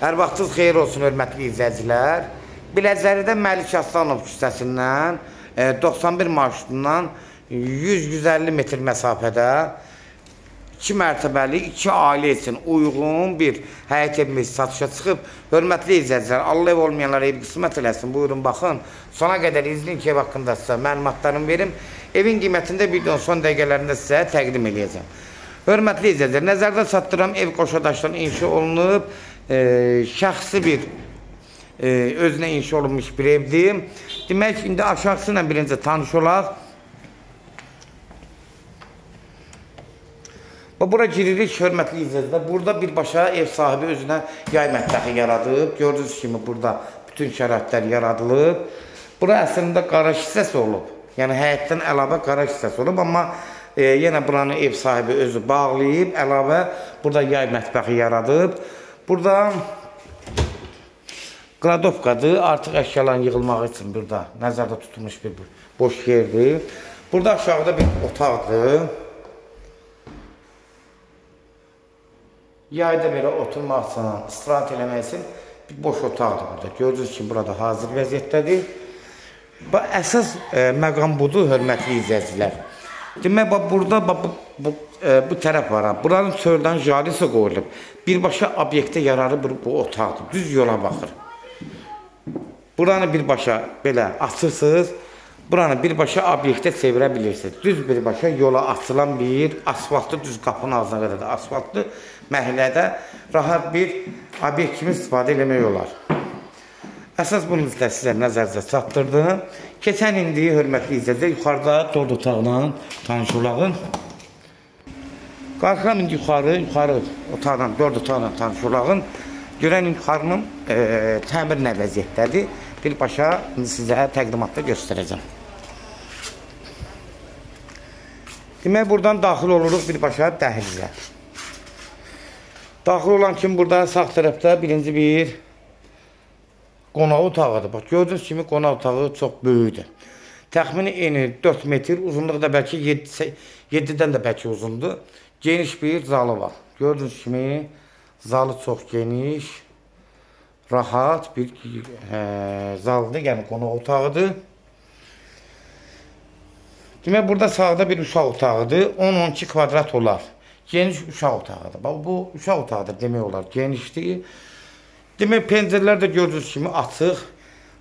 Hər vaxtınız xeyir olsun, hörmətli izləyicilər. Biləcəridə Məlik Aslanov küçəsindən 91 marşrutundan 100-150 metr məsafədə 2 mərtəbəli 2 ailə üçün uyğun bir həyət evi satışa çıxıb. Hörmətli izləyicilər, Allah ev olmayanlara ev qismət eləsin. Buyurun, baxın. Sona qədər izləyin ki, ev haqqında sizə məlumatlarımı verim. Evin qiymətində videonun son dəqiqələrində sizə təqdim eləyəcəm. Hörmətli izləyicilər, nəzərdə çatdıram, ev qoşadaşdan inşa olunub. Şəxsi bir özünə inşa olunmuş bir evdir. Demək, indi aşağısı ilə birinci tanış olaq. Bura giririk, hörmətli izləyicilər. Burada birbaşa ev sahibi özünə yay mətbəxi yaradıb. Gördüyünüz kimi burada bütün şəraitlər yaradılıb. Bura əslində qaraj hissəsi olub. Yəni, həyətdən əlavə qaraj hissəsi olub. Amma yenə buranın ev sahibi özü bağlayıb. Əlavə burada yay mətbəxi yaradıb. Burada qradovkadır, artıq əşyaların yığılmağı üçün burada nəzərdə tutulmuş bir boş yerdir. Burada aşağıda bir otaqdır. Yayda belə oturmaq üçün, istirahat eləmək üçün bir boş otaqdır burada. Gördüyünüz kimi burada hazır vəziyyətdədir. Əsas məqam budur, hörmətli izləyicilər. Demək, burada bu tərəf var. Buranın çöldən jalisi qoyulub. Birbaşa obyektə yararı bu otaqdır. Düz yola baxır. Buranı birbaşa belə açırsınız. Buranı birbaşa obyektə çevirə bilirsiniz. Düz birbaşa yola açılan bir asfaltlı, düz qapının ağzına qədər də asfaltlı məhəllədə rahat bir obyekt kimi istifadə eləmək olar. Əsas bunu sizə nəzərdə çatdırdım. Keçən indi, hörmətli izləyicilər, yuxarıda dörd otaqla tanış olağın. Qalxıram indi yuxarı otaqdan, dörd otaqla tanış olağın. Görən yuxarının təmir nə vəziyyətdədir. Birbaşa sizə təqdimatda göstərəcəm. Demək, buradan daxil oluruq birbaşa dəhlizə. Daxil olan kimi burada sağ tərəfdə birinci bir qonaq otağıdır. Bax, gördüyünüz kimi qonaq otağı çox böyükdür. Təxmini eni 4 metr, uzunluq da bəlkə 7-dən də bəlkə uzundur. Geniş bir zalı var. Gördüyünüz kimi zalı çox geniş, rahat bir zalıdır, yəni qonaq otağıdır. Demək, burada sağda bir uşaq otağıdır. 10-12 kvadrat olar. Geniş uşaq otağıdır. Bax, bu uşaq otağıdır demək olar. Genişdir. Demək, pəncərlər də gördüyünüz kimi açıq,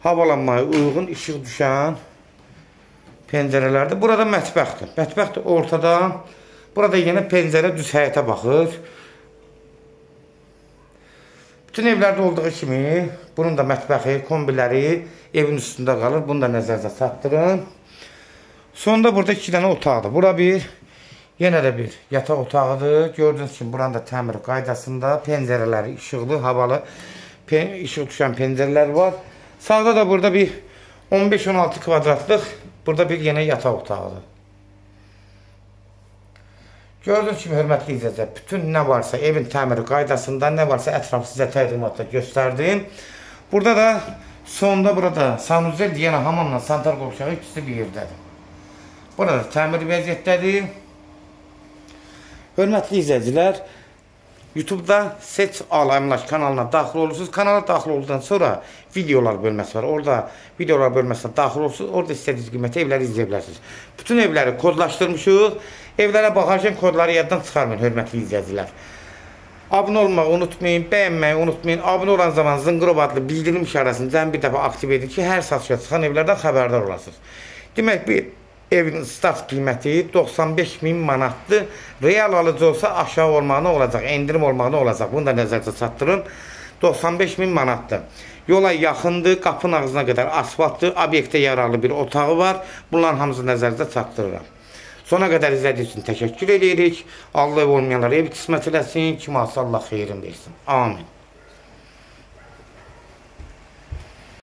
havalanmaya uyğun, işıq düşən pəncərələrdir. Burada mətbəxdir. Mətbəxdir ortada. Burada yenə pəncərə düz həyətə baxır. Bütün evlərdə olduğu kimi bunun da mətbəxi, kombiləri evin üstündə qalır. Bunu da nəzərdə çatdırın. Sonda burada 2 dənə otaqdır. Bura yenə də bir yataq otağıdır. Gördüyünüz kimi buranın da təmir qaydasında pəncərələri işıqlı, havalı, işıq düşən pəncərələr var. Sağda da burada bir 15-16 kvadratlıq burada bir yenə yataq otağıdır. Gördüyünüz kimi, hörmətli izləyicilər, bütün nə varsa evin təmiri qaydasında, nə varsa ətraf sizə təqdimatda göstərdim. Burada da sonda burada sanuzel, yenə hamamla santar qovşağı ikisi bir yerdədir. Burada təmir vəziyyətdədir. Hörmətli izləyicilər, YouTube-da Seç Al Əmlak kanalına daxil olursunuz. Kanala daxil olduqdan sonra videolar bölməsi var. Orada videolar bölməsinə daxil olursunuz. Orada istədiyiniz qiymətə evləri izləyə bilərsiniz. Bütün evləri kodlaşdırmışıq. Evlərə baxarkən kodları yaddan çıxarmayın, hörmətli izləyicilər. Abunə olmağı unutmayın, bəyənməyi unutmayın. Abunə olan zaman zınqırov adlı bildirim işarəsini zəng bir dəfə aktiv edin ki, hər satışa çıxan evlərdən xəbərdar olasınız. Demək, evin start qiyməti 95.000 manatdır. Real alıcı olsa aşağı olmağına olacaq, endirim olmağına olacaq. Bunu da nəzərdə çatdırın. 95.000 manatdır. Yola yaxındır, qapının ağzına qədər asfaltdır, obyektə yararlı bir otağı var. Bunların hamısı nəzərdə çatdırıram. Sona qədər izlədiyiniz üçün təşəkkür edirik. Allah ev olmayanlara ev qismət eləsin. Kim alsa Allah xeyrin versin. Amin.